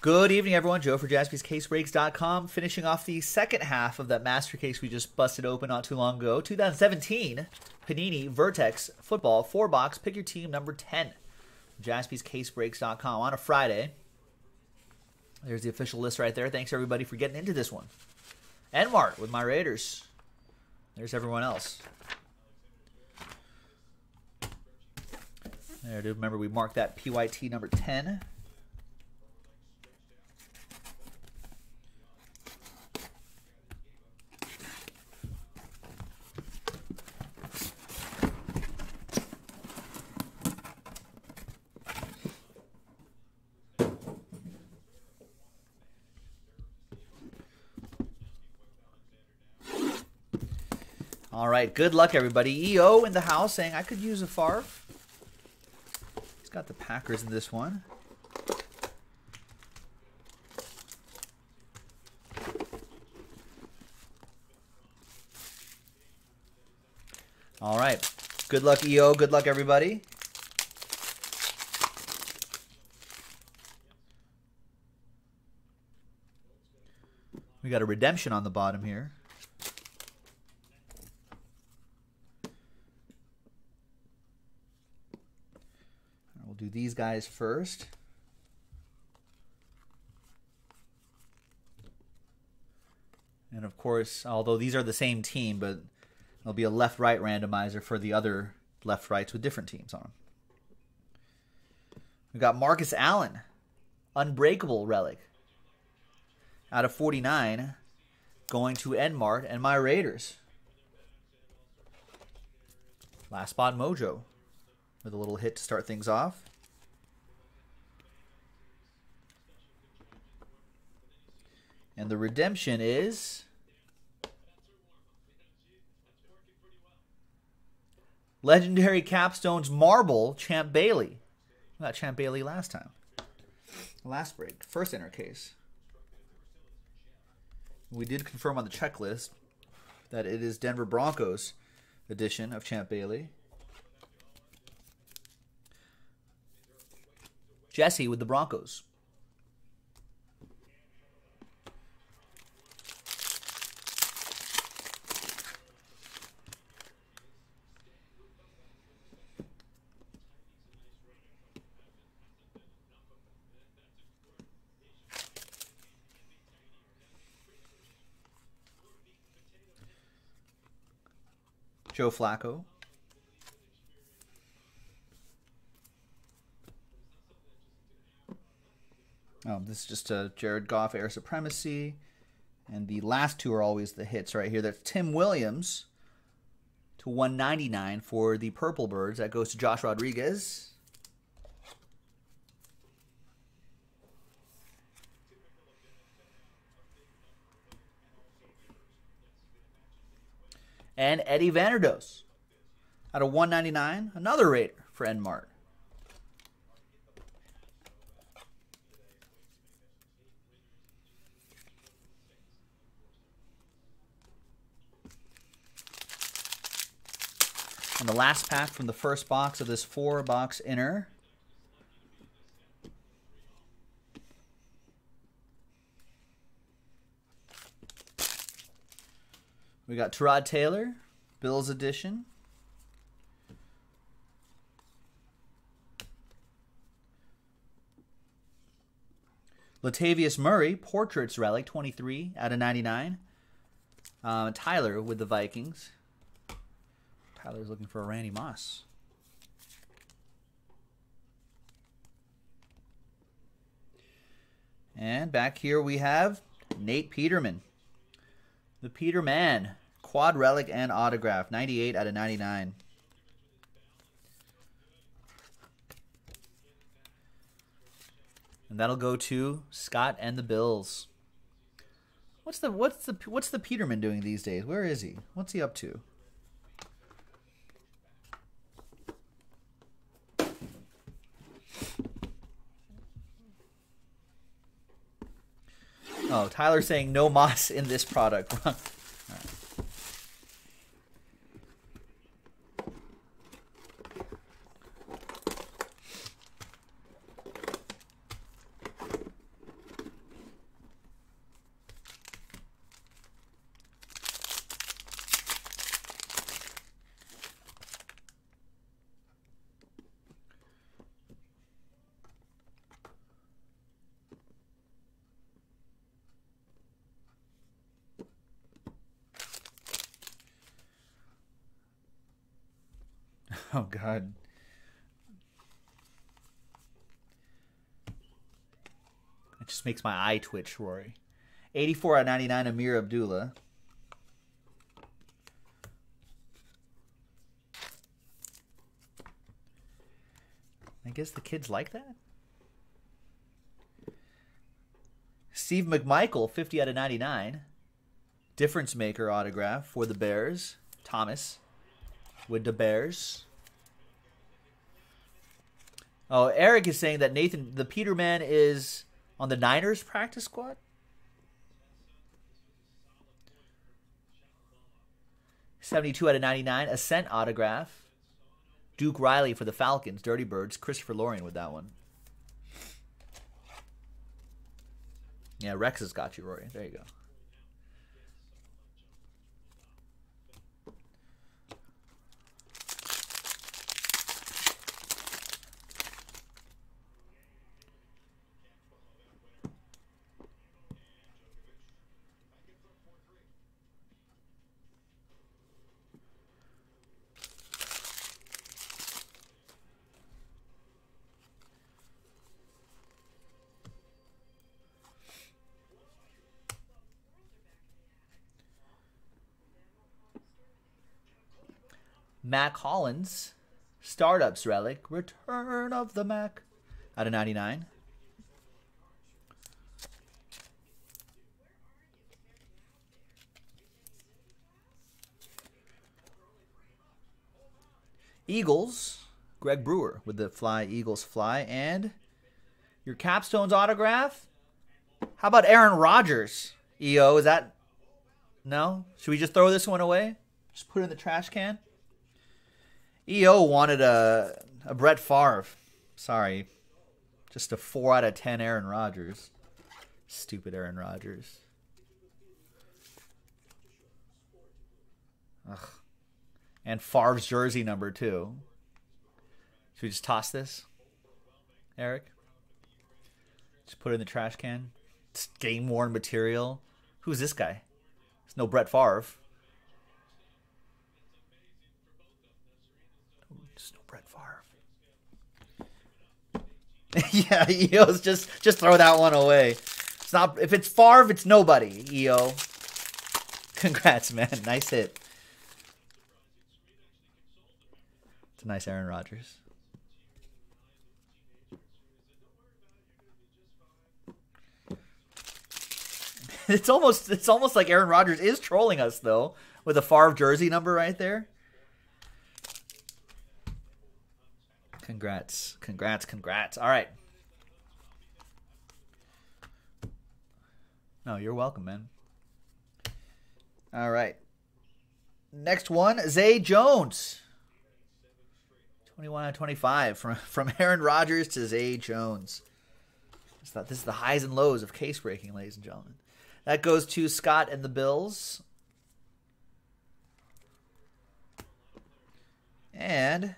Good evening, everyone. Joe for JaspysCaseBreaks.com, finishing off the second half of that master case we just busted open not too long ago. 2017 Panini Vertex Football 4-box. Pick your team number 10. JaspysCaseBreaks.com on a Friday. There's the official list right there. Thanks, everybody, for getting into this one. Enmart with my Raiders. There's everyone else. There, do remember we marked that PYT number 10. All right, good luck, everybody. EO in the house saying, I could use a Favre. He's got the Packers in this one. All right, good luck, EO. Good luck, everybody. We got a redemption on the bottom here. Do these guys first. And of course, although these are the same team, but there'll be a left-right randomizer for the other left-rights with different teams on them. We've got Marcus Allen, Unbreakable Relic, out of 49, going to Enmart and my Raiders. Last spot Mojo with a little hit to start things off. And the redemption is Legendary Capstones Marble Champ Bailey. We got Champ Bailey last time. Last break. First enter case. We did confirm on the checklist that it is Denver Broncos edition of Champ Bailey. Jesse with the Broncos. Joe Flacco. This is just a Jared Goff Air Supremacy. And the last two are always the hits right here. That's Tim Williams to 199 for the Purple Birds. That goes to Josh Rodriguez. And Eddie Vanerdos out of 199. Another Raider for Enmart. And the last pack from the first box of this 4-box inner. We got Tyrod Taylor, Bills edition. Latavius Murray, Portraits Relic, 23 out of 99. Tyler with the Vikings. Tyler's looking for a Randy Moss. And back here we have Nate Peterman. The Peterman. Quad Relic and Autograph. 98 out of 99. And that'll go to Scott and the Bills. What's the Peterman doing these days? Where is he? What's he up to? Oh, Tyler's saying no moss in this product. All right. Oh, God. It just makes my eye twitch, Rory. 84/99, Amir Abdullah. I guess the kids like that. Steve McMichael, 50/99. Difference maker autograph for the Bears. Thomas with the Bears. Oh, Eric is saying that Nathan, the Peterman, is on the Niners practice squad. $72/99, Ascent autograph. Duke Riley for the Falcons, Dirty Birds. Christopher Lorrien with that one. Yeah, Rex has got you, Rory. There you go. Mac Hollins, Startups Relic, Return of the Mac, /99. Eagles, Greg Brewer with the Fly Eagles Fly, and your Capstones autograph. How about Aaron Rodgers? EO, is that? No? Should we just throw this one away? Just put it in the trash can? EO wanted a Brett Favre. Sorry. Just a 4/10 Aaron Rodgers. Stupid Aaron Rodgers. Ugh. And Favre's jersey number 2. Should we just toss this, Eric? Just put it in the trash can. It's game-worn material. Who's this guy? It's no Brett Favre. Yeah, EO's just throw that one away. It's not, if it's Favre, it's nobody, EO. Congrats, man. Nice hit. It's a nice Aaron Rodgers. It's almost like Aaron Rodgers is trolling us though, with a Favre jersey number right there. Congrats. Congrats. Congrats. All right. No, you're welcome, man. All right. Next one, Zay Jones. 21/25 from Aaron Rodgers to Zay Jones. This is the highs and lows of case breaking, ladies and gentlemen. That goes to Scott and the Bills. And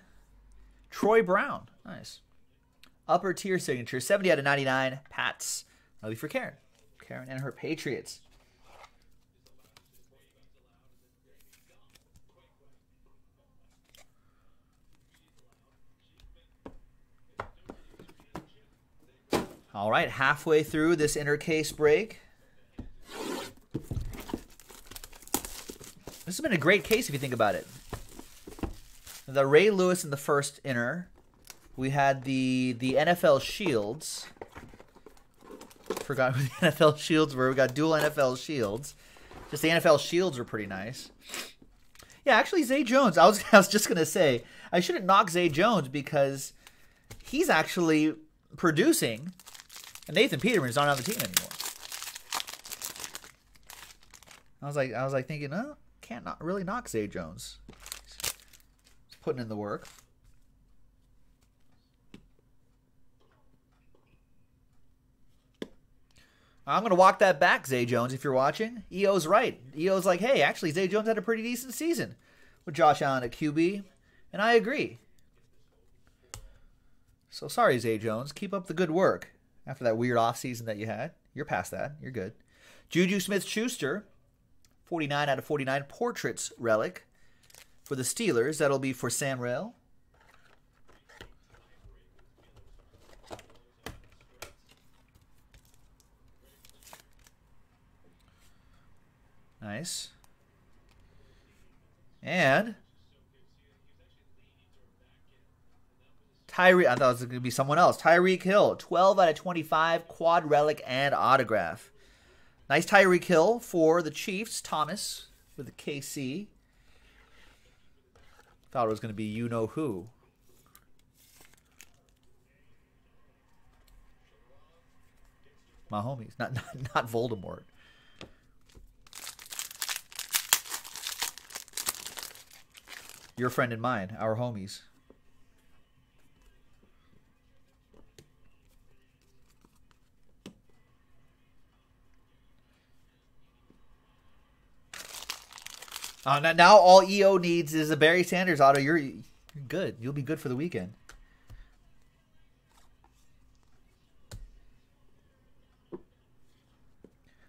Troy Brown, nice. Upper tier signature, 70/99, Pats. That'll be for Karen. Karen and her Patriots. All right, halfway through this intercase break. This has been a great case if you think about it. The Ray Lewis in the first inner. We had the NFL Shields. Forgot who the NFL Shields were. We got dual NFL Shields. Just the NFL Shields were pretty nice. Yeah, actually, Zay Jones. I was just going to say, I shouldn't knock Zay Jones because he's actually producing. And Nathan Peterman is not on the team anymore. I was like thinking, oh, can't not really knock Zay Jones. Putting in the work. I'm going to walk that back, Zay Jones, if you're watching. EO's right. EO's like, hey, actually, Zay Jones had a pretty decent season with Josh Allen at QB, and I agree. So sorry, Zay Jones. Keep up the good work after that weird offseason that you had. You're past that. You're good. Juju Smith-Schuster, 49/49, Portraits Relic. For the Steelers, that'll be for Sam Rail. Nice. And Tyreek, I thought it was going to be someone else. Tyreek Hill, 12 out of 25, quad relic and autograph. Nice Tyreek Hill for the Chiefs. Thomas with the KC. Thought it was going to be you-know-who. My homies, not Voldemort. Your friend and mine, our homies. Now all EO needs is a Barry Sanders auto. You're good. You'll be good for the weekend.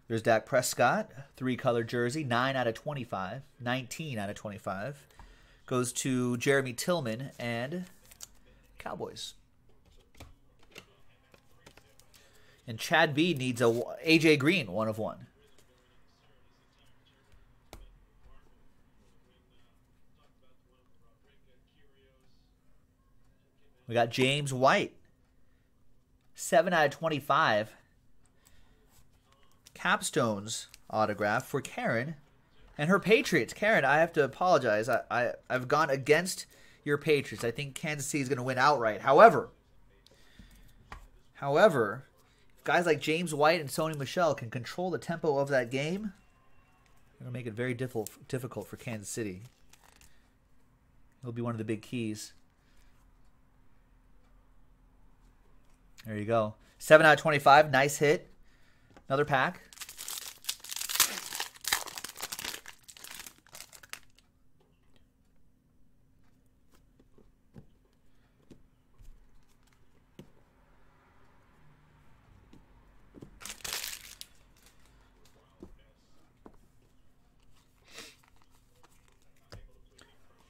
There's Dak Prescott, 3-color jersey, 9 out of 25, 19 out of 25. Goes to Jeremy Tillman and Cowboys. And Chad B needs a AJ Green, 1 of 1. We got James White, 7 out of 25. Capstones autograph for Karen and her Patriots. Karen, I have to apologize. I've gone against your Patriots. I think Kansas City is going to win outright. However, if guys like James White and Sony Michel can control the tempo of that game, it'll make it very difficult for Kansas City. It'll be one of the big keys. There you go. 7 out of 25. Nice hit. Another pack.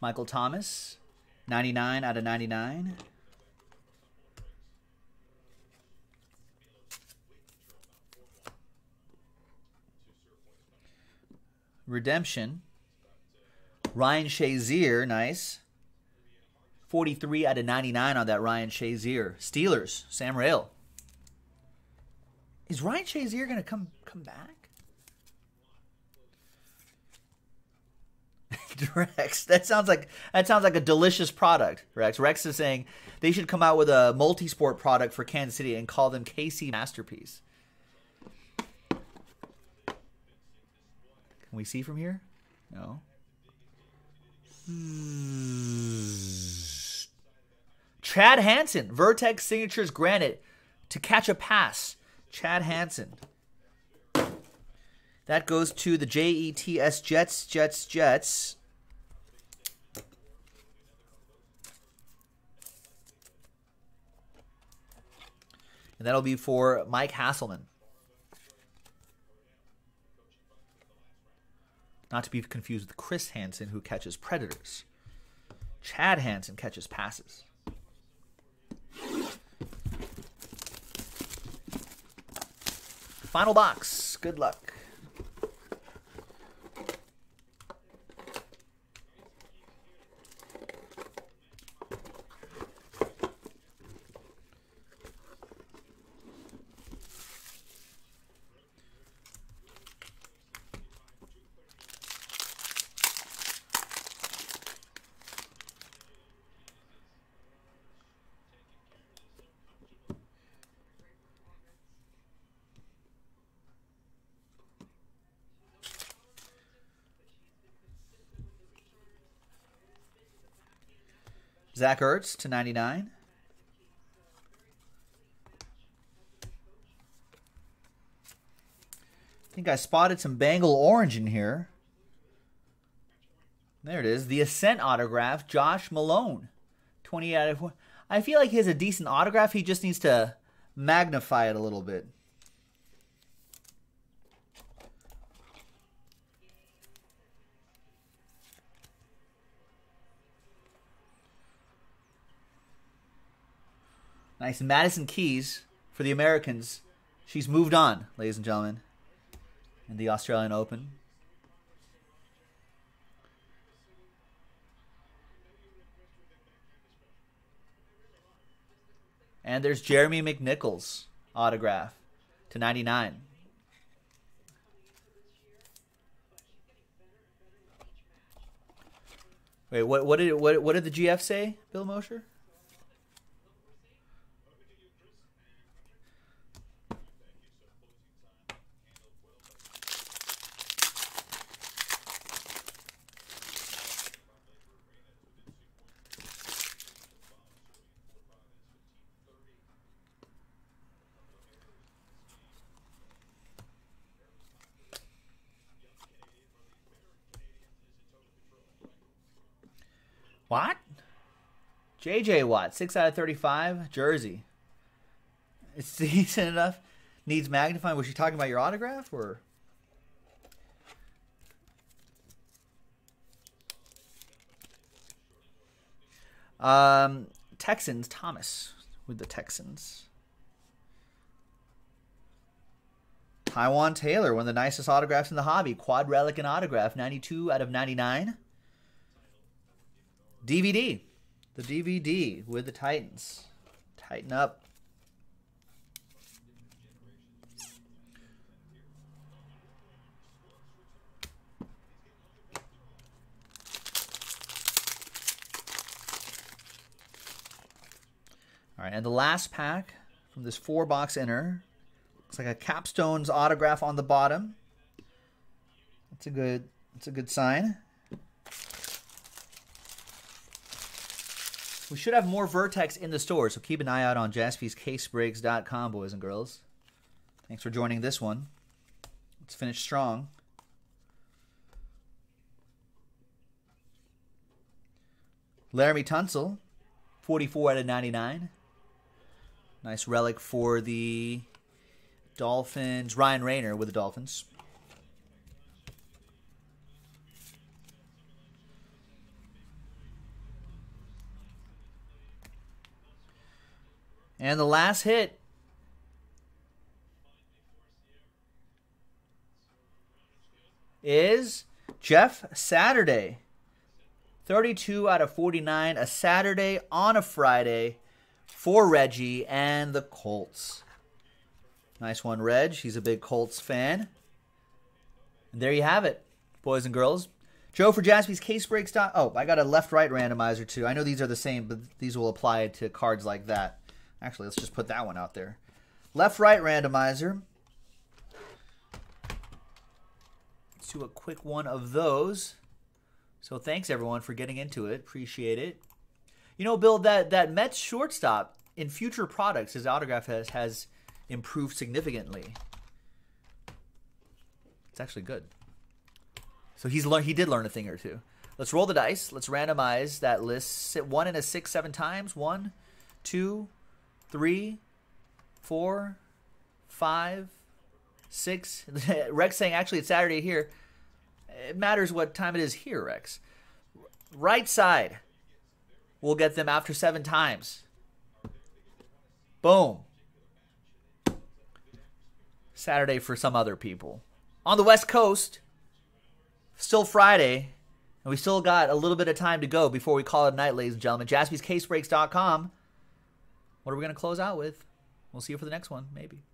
Michael Thomas, 99 out of 99. Redemption. Ryan Shazier, nice. 43 out of 99 on that Ryan Shazier. Steelers, Sam Rail. Is Ryan Shazier going to come back? Rex, that sounds like a delicious product, Rex. Rex is saying they should come out with a multi-sport product for Kansas City and call them KC Masterpiece. Can we see from here? No. Chad Hansen, Vertex Signatures Granite, To Catch a Pass. Chad Hansen. That goes to the Jets, Jets. And that'll be for Mike Hasselman. Not to be confused with Chris Hansen, who catches predators. Chad Hansen catches passes. Final box. Good luck. Zach Ertz to 99. I think I spotted some Bengal orange in here. There it is. The Ascent autograph, Josh Malone. 20 out of 1. I feel like he has a decent autograph. He just needs to magnify it a little bit. Nice. Madison Keys for the Americans. She's moved on, ladies and gentlemen, in the Australian Open. And there's Jeremy McNichols autograph /99. Wait, what did the GF say, Bill Mosher? Watt? J.J. Watt, 6/35, jersey. It's decent enough. Needs magnifying. Was she talking about your autograph? Or? Texans, Thomas with the Texans. Tywan Taylor, one of the nicest autographs in the hobby. Quad relic and autograph, 92/99. DVD. The DVD with the Titans. Tighten up. All right, and the last pack from this 4-box inner. Looks like a Capstone's autograph on the bottom. That's a good sign. We should have more Vertex in the store, so keep an eye out on JaspysCaseBreaks.com, boys and girls. Thanks for joining this one. Let's finish strong. Laramie Tunsil, 44/99. Nice relic for the Dolphins. Ryan Rayner with the Dolphins. And the last hit. Is Jeff Saturday. 32/49. A Saturday on a Friday for Reggie and the Colts. Nice one, Reg. He's a big Colts fan. And there you have it, boys and girls. Joe for JaspysCaseBreaks.com. Oh, I got a left-right randomizer too. I know these are the same, but these will apply to cards like that. Actually, let's just put that one out there. Left-right randomizer. Let's do a quick one of those. So thanks, everyone, for getting into it. Appreciate it. You know, Bill, that Mets shortstop in future products, his autograph has improved significantly. It's actually good. So he did learn a thing or two. Let's roll the dice. Let's randomize that list. 1 and a 6, 7 times. 1, 2, 3, 4, 5, 6. Rex saying, actually, it's Saturday here. It matters what time it is here, Rex. Right side. We'll get them after 7 times. Boom. Saturday for some other people. On the West Coast, still Friday, and we still got a little bit of time to go before we call it a night, ladies and gentlemen. JaspysCaseBreaks.com. What are we going to close out with? We'll see you for the next one, maybe.